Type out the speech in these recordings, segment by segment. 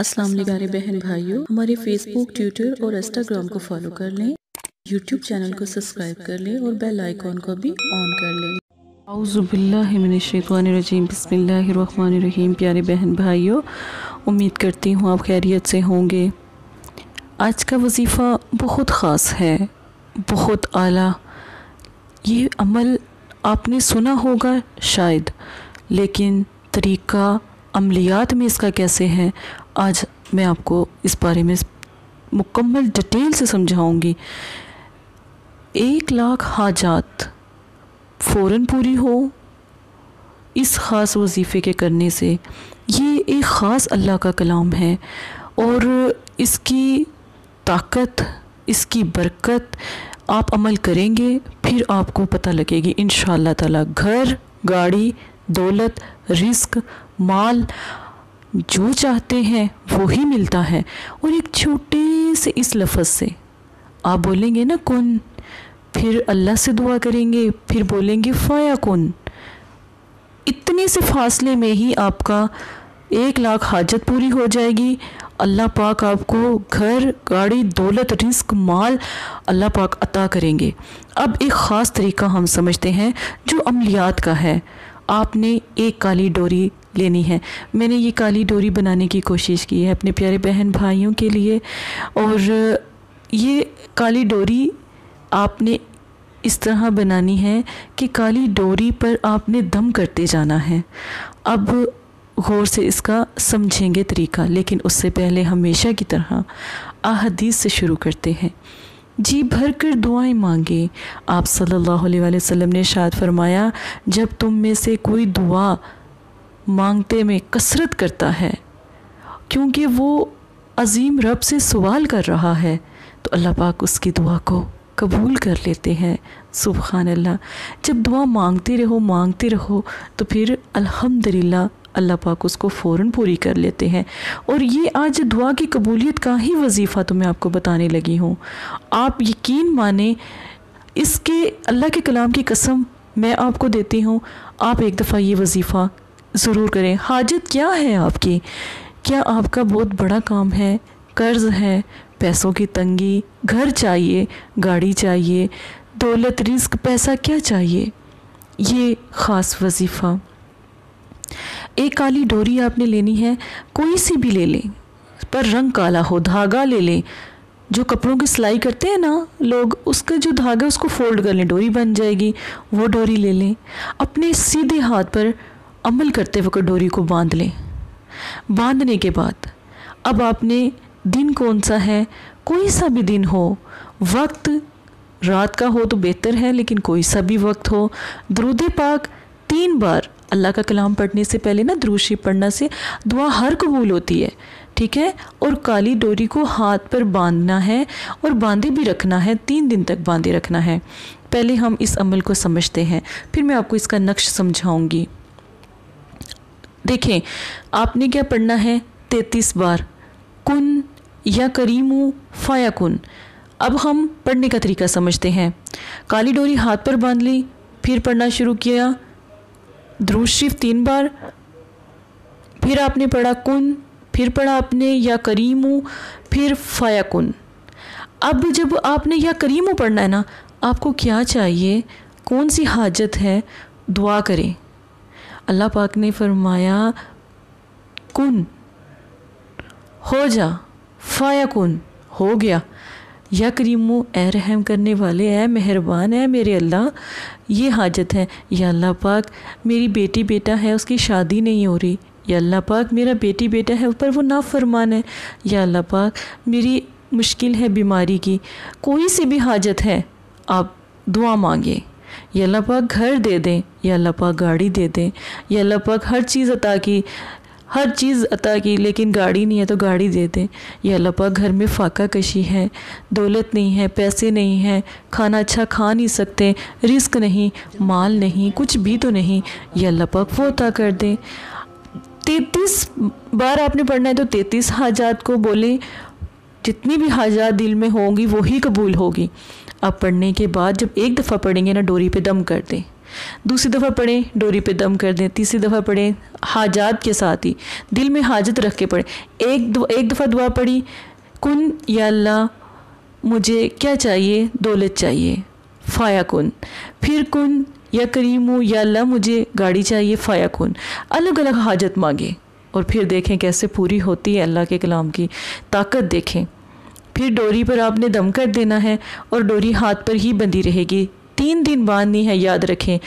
अस्सलाम वालेकुम प्यारे बहन भाइयों, हमारे फेसबुक, ट्विटर और इंस्टाग्राम को फॉलो कर लें, यूट्यूब चैनल को सब्सक्राइब कर लें और बेल आइकॉन को भी ऑन कर लें। औज़ु बिल्लाहि मिनश शैतानिर रजीम, बिस्मिल्लाहिर रहमानिर रहीम। प्यारे बहन भाइयों, उम्मीद करती हूँ आप खैरियत से होंगे। आज का वजीफ़ा बहुत ख़ास है, बहुत आला। ये अमल आपने सुना होगा शायद, लेकिन तरीक़ा अमलियात में इसका कैसे है, आज मैं आपको इस बारे में मुकम्मल डिटेल से समझाऊँगी। 1 लाख हाजात फ़ौरन पूरी हो इस ख़ास वजीफ़े के करने से। ये एक ख़ास अल्लाह का कलाम है और इसकी ताकत, इसकी बरकत आप अमल करेंगे फिर आपको पता लगेगी इंशाअल्लाह ताला। घर, गाड़ी, दौलत, रिस्क, माल, जो चाहते हैं वो ही मिलता है। और एक छोटे से इस लफ्ज़ से आप बोलेंगे ना कुन, फिर अल्लाह से दुआ करेंगे, फिर बोलेंगे फ़याकुन। इतने से फासले में ही आपका 1 लाख हाजत पूरी हो जाएगी। अल्लाह पाक आपको घर, गाड़ी, दौलत, रिस्क, माल अल्लाह पाक अता करेंगे। अब एक ख़ास तरीका हम समझते हैं जो अमलियात का है। आपने एक काली डोरी लेनी है। मैंने ये काली डोरी बनाने की कोशिश की है अपने प्यारे बहन भाइयों के लिए। और ये काली डोरी आपने इस तरह बनानी है कि काली डोरी पर आपने दम करते जाना है। अब गौर से इसका समझेंगे तरीका, लेकिन उससे पहले हमेशा की तरह अहदीस से शुरू करते हैं। जी भर कर दुआएं मांगे। आप सल्लल्लाहु अलैहि वसल्लम ने इरशाद फरमाया, जब तुम में से कोई दुआ मांगते में कसरत करता है क्योंकि वो अजीम रब से सवाल कर रहा है, तो अल्लाह पाक उसकी दुआ को कबूल कर लेते हैं। सुबहानअल्लाह। जब दुआ मांगते रहो तो फिर अल्हम्दुलिल्लाह अल्लाह पाक उसको फ़ौरन पूरी कर लेते हैं। और ये आज दुआ की कबूलियत का ही वजीफ़ा तो मैं आपको बताने लगी हूँ। आप यकीन माने, इसके अल्लाह के कलाम की कसम मैं आपको देती हूँ। आप एक दफ़ा ये वजीफ़ा ज़रूर करें। हाजत क्या है आपकी? क्या आपका बहुत बड़ा काम है, कर्ज़ है, पैसों की तंगी, घर चाहिए, गाड़ी चाहिए, दौलत, रिस्क, पैसा क्या चाहिए? ये ख़ास वजीफ़ा। एक काली डोरी आपने लेनी है, कोई सी भी ले लें पर रंग काला हो। धागा ले लें, जो कपड़ों की सिलाई करते हैं ना लोग, उसका जो धागा उसको फ़ोल्ड कर लें, डोरी बन जाएगी। वो डोरी ले लें। अपने सीधे हाथ पर अमल करते वक्त डोरी को बांध लें। बांधने के बाद अब आपने दिन कौन सा है, कोई सा भी दिन हो, वक्त रात का हो तो बेहतर है, लेकिन कोई सा भी वक्त हो, दुरूद पाक 3 बार अल्लाह का कलाम पढ़ने से पहले ना दुरूद शरीफ पढ़ने से दुआ हर कबूल होती है, ठीक है। और काली डोरी को हाथ पर बांधना है और बांधे भी रखना है, 3 दिन तक बांधे रखना है। पहले हम इस अमल को समझते हैं, फिर मैं आपको इसका नक्श समझाऊँगी। देखें आपने क्या पढ़ना है, 33 बार कुन या करीमू फ़याकुन। अब हम पढ़ने का तरीका समझते हैं। काली डोरी हाथ पर बांध ली, फिर पढ़ना शुरू किया दुरूद शरीफ 3 बार, फिर आपने पढ़ा कुन, फिर पढ़ा आपने या करीमू, फिर फ़याकुन। अब जब आपने या करीमू पढ़ना है ना, आपको क्या चाहिए, कौन सी हाजत है, दुआ करें। अल्लाह पाक ने फरमाया कुन हो जा, फ़याकुन हो गया, या करीमू ए रहम करने वाले, ए मेहरबान, ए मेरे अल्लाह, ये हाजत है। या अल्लाह पाक मेरी बेटी बेटा है, उसकी शादी नहीं हो रही, या अल्लाह पाक मेरा बेटी बेटा है पर वो नाफरमान है, या अल्लाह पाक मेरी मुश्किल है बीमारी की, कोई से भी हाजत है आप दुआ मांगे। या अल्लाह पाक घर दे दें, या अल्लाह पाक गाड़ी दे दें, या अल्लाह पाक हर चीज़ अता की लेकिन गाड़ी नहीं है तो गाड़ी दे दें, या अल्लाह पाक घर में फाका कशी है, दौलत नहीं है, पैसे नहीं है, खाना अच्छा खा नहीं सकते, रिस्क नहीं, माल नहीं, कुछ भी तो नहीं, या अल्लाह पाक वो अता कर दें। 33 बार आपने पढ़ना है तो 33 हाजात को बोलें, जितनी भी हाजात दिल में होंगी वही कबूल होगी। अब पढ़ने के बाद जब एक दफ़ा पढ़ेंगे ना, डोरी पे दम कर दें। दूसरी दफ़ा पढ़ें डोरी पे दम कर दें, तीसरी दफ़ा पढ़ें हाजात के साथ ही, दिल में हाजत रख के पढ़ें। एक दफ़ा दुआ पढ़ी, कुन या अल्लाह मुझे क्या चाहिए, दौलत चाहिए, फ़ाया कुन। फिर कुन या करीमू या अल्लाह मुझे गाड़ी चाहिए, फ़ाया कुन। अलग अलग हाजत मांगे और फिर देखें कैसे पूरी होती है अल्लाह के कलाम की ताकत देखें। फिर डोरी पर आपने दम कर देना है और डोरी हाथ पर ही बंधी रहेगी, 3 दिन बांधनी है, याद रखें।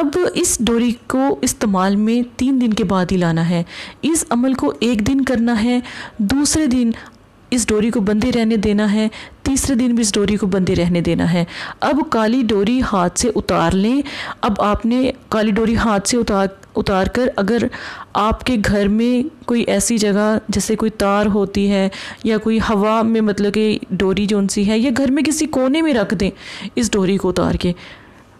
अब इस डोरी को इस्तेमाल में 3 दिन के बाद ही लाना है। इस अमल को 1 दिन करना है, दूसरे दिन इस डोरी को बंधे रहने देना है, तीसरे दिन भी इस डोरी को बंधे रहने देना है। अब काली डोरी हाथ से उतार लें। अब आपने काली डोरी हाथ से उतार कर अगर आपके घर में कोई ऐसी जगह जैसे कोई तार होती है या कोई हवा में मतलब कि डोरी जो सी है, या घर में किसी कोने में रख दें इस डोरी को उतार के।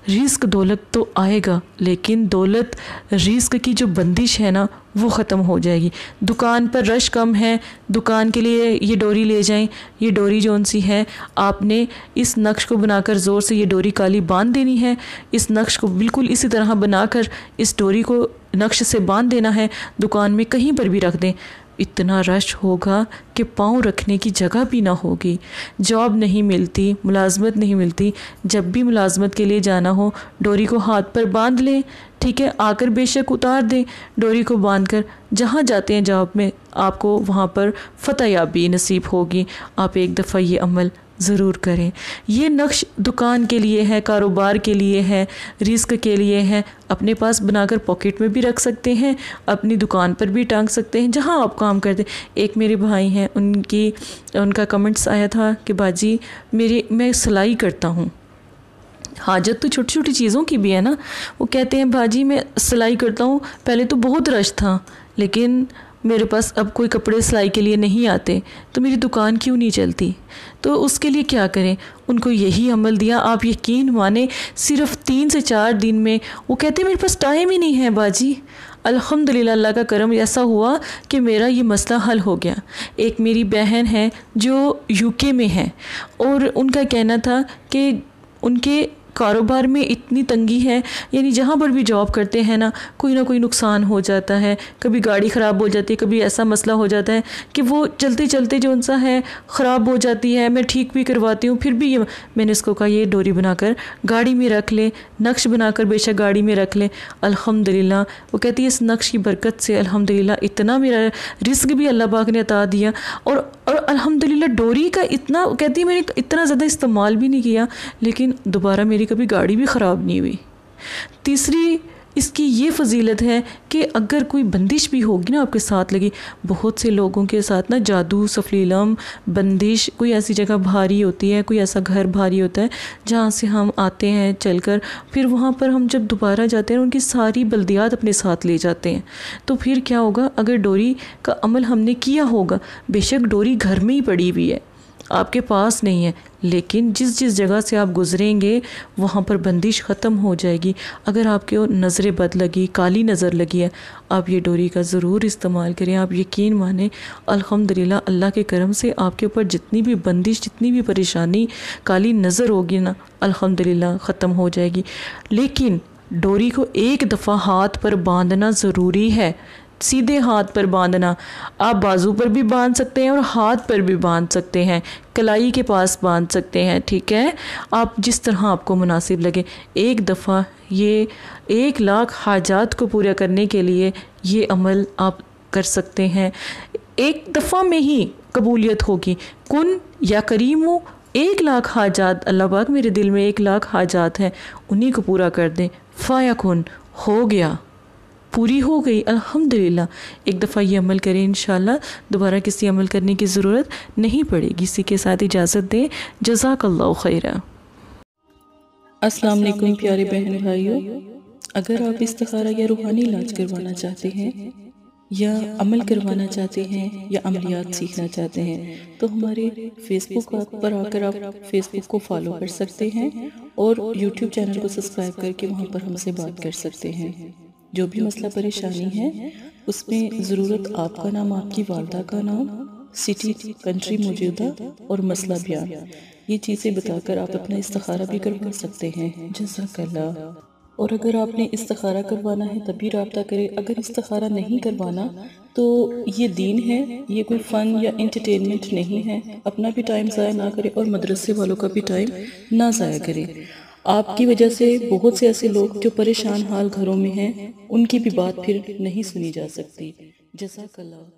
रिस्क दौलत तो आएगा, लेकिन दौलत रिस्क की जो बंदिश है ना वो ख़त्म हो जाएगी। दुकान पर रश कम है, दुकान के लिए ये डोरी ले जाएं। ये डोरी जो सी है आपने इस नक्श को बनाकर ज़ोर से ये डोरी काली बांध देनी है। इस नक्श को बिल्कुल इसी तरह बनाकर इस डोरी को नक्श से बांध देना है। दुकान में कहीं पर भी रख दें। इतना रश होगा कि पाँव रखने की जगह भी ना होगी। जॉब नहीं मिलती, मुलाजमत नहीं मिलती। जब भी मुलाजमत के लिए जाना हो डोरी को हाथ पर बांध लें, ठीक है, आकर बेशक उतार दें। डोरी को बांधकर जहाँ जाते हैं जॉब में आपको वहाँ पर फतहयाबी नसीब होगी। आप एक दफ़ा ये अमल ज़रूर करें। ये नक्श दुकान के लिए है, कारोबार के लिए है, रिस्क के लिए है। अपने पास बनाकर पॉकेट में भी रख सकते हैं, अपनी दुकान पर भी टांग सकते हैं, जहां आप काम करते हैं। एक मेरे भाई हैं, उनका कमेंट्स आया था कि बाजी मैं सिलाई करता हूं। हाजत तो छोटी छोटी चीज़ों की भी है ना। वो कहते हैं बाजी मैं सिलाई करता हूँ, पहले तो बहुत रश था लेकिन मेरे पास अब कोई कपड़े सिलाई के लिए नहीं आते, तो मेरी दुकान क्यों नहीं चलती, तो उसके लिए क्या करें। उनको यही अमल दिया। आप यकीन माने सिर्फ 3 से 4 दिन में वो कहते मेरे पास टाइम ही नहीं है बाजी। अल्हम्दुलिल्लाह अल्लाह का करम ऐसा हुआ कि मेरा ये मसला हल हो गया। एक मेरी बहन है जो यूके में है और उनका कहना था कि उनके कारोबार में इतनी तंगी है, यानी जहाँ पर भी जॉब करते हैं ना कोई नुकसान हो जाता है, कभी गाड़ी ख़राब हो जाती है, कभी ऐसा मसला हो जाता है कि वो चलते चलते जो उनसा है ख़राब हो जाती है। मैं ठीक भी करवाती हूँ, फिर भी मैंने इसको कहा ये डोरी बनाकर गाड़ी में रख ले, नक्श बनाकर बेशक गाड़ी में रख ले। अल्हम्दुलिल्लाह वो कहती है इस नक्श की बरकत से अल्हम्दुलिल्लाह इतना मेरा रिस्क भी अल्लाह पाक ने अता दिया और अल्हम्दुलिल्लाह डोरी का इतना, कहती है मैंने इतना ज़्यादा इस्तेमाल भी नहीं किया लेकिन दोबारा मेरी कभी गाड़ी भी ख़राब नहीं हुई। तीसरी इसकी ये फजीलत है कि अगर कोई बंदिश भी होगी ना आपके साथ लगी, बहुत से लोगों के साथ ना जादू सफलीलम बंदिश, कोई ऐसी जगह भारी होती है, कोई ऐसा घर भारी होता है जहाँ से हम आते हैं चलकर, फिर वहाँ पर हम जब दोबारा जाते हैं उनकी सारी बल्दियात अपने साथ ले जाते हैं। तो फिर क्या होगा, अगर डोरी का अमल हमने किया होगा, बेशक डोरी घर में ही पड़ी हुई है, आपके पास नहीं है, लेकिन जिस जगह से आप गुजरेंगे वहाँ पर बंदिश ख़त्म हो जाएगी। अगर आपके नज़रें बद लगी, काली नज़र लगी है, आप ये डोरी का ज़रूर इस्तेमाल करें। आप यकीन माने अल्हम्दुलिल्लाह अल्लाह के करम से आपके ऊपर जितनी भी बंदिश, जितनी भी परेशानी, काली नज़र होगी ना, अल्हम्दुलिल्लाह ख़त्म हो जाएगी। लेकिन डोरी को एक दफ़ा हाथ पर बांधना ज़रूरी है। सीधे हाथ पर बांधना, आप बाजू पर भी बांध सकते हैं और हाथ पर भी बांध सकते हैं, कलाई के पास बांध सकते हैं, ठीक है, आप जिस तरह आपको मुनासिब लगे। एक दफ़ा ये 1 लाख हाजात को पूरा करने के लिए ये अमल आप कर सकते हैं। एक दफ़ा में ही कबूलियत होगी। कुन या करीमू, 1 लाख हाजात, अल्लाह पाक मेरे दिल में 1 लाख हाजात हैं, उन्हीं को पूरा कर दें। फ़ाया कुन, हो गया, पूरी हो गई अल्हम्दुलिल्लाह। एक दफ़ा ये अमल करें, इंशाल्लाह दोबारा किसी अमल करने की ज़रूरत नहीं पड़ेगी। इसी के साथ इजाज़त दें। जज़ाकल्लाहु खैरा। अस्सलाम वालेकुम प्यारे बहन भाइयों, अगर आप इस्तिखारा या रूहानी इलाज करवाना चाहते हैं या अमल करवाना चाहते हैं या अमलियात सीखना चाहते हैं तो हमारे फेसबुक पर आकर आप फेसबुक को फॉलो कर सकते हैं और यूट्यूब चैनल को सब्सक्राइब करके वहाँ पर हमसे बात कर सकते हैं। जो भी मसला परेशानी है उसमें ज़रूरत आपका नाम, आपकी वालदा का नाम, सिटी, कंट्री मौजूदा और मसला बयान, ये चीज़ें बताकर आप अपना इस्तिखारा भी करवा सकते हैं। जज़ाकल्लाह। और अगर आपने इस्तिखारा करवाना है तभी रब्ता करें, अगर इस्तिखारा नहीं करवाना तो ये दीन है, ये कोई फ़न या इंटरटेनमेंट नहीं है। अपना भी टाइम ज़ाया ना करें और मदरसे वालों का भी टाइम ना ज़ाया करें। आपकी वजह से बहुत से ऐसे लोग जो परेशान हाल घरों में हैं, उनकी भी बात फिर नहीं सुनी जा सकती। जज़ाकल्लाह।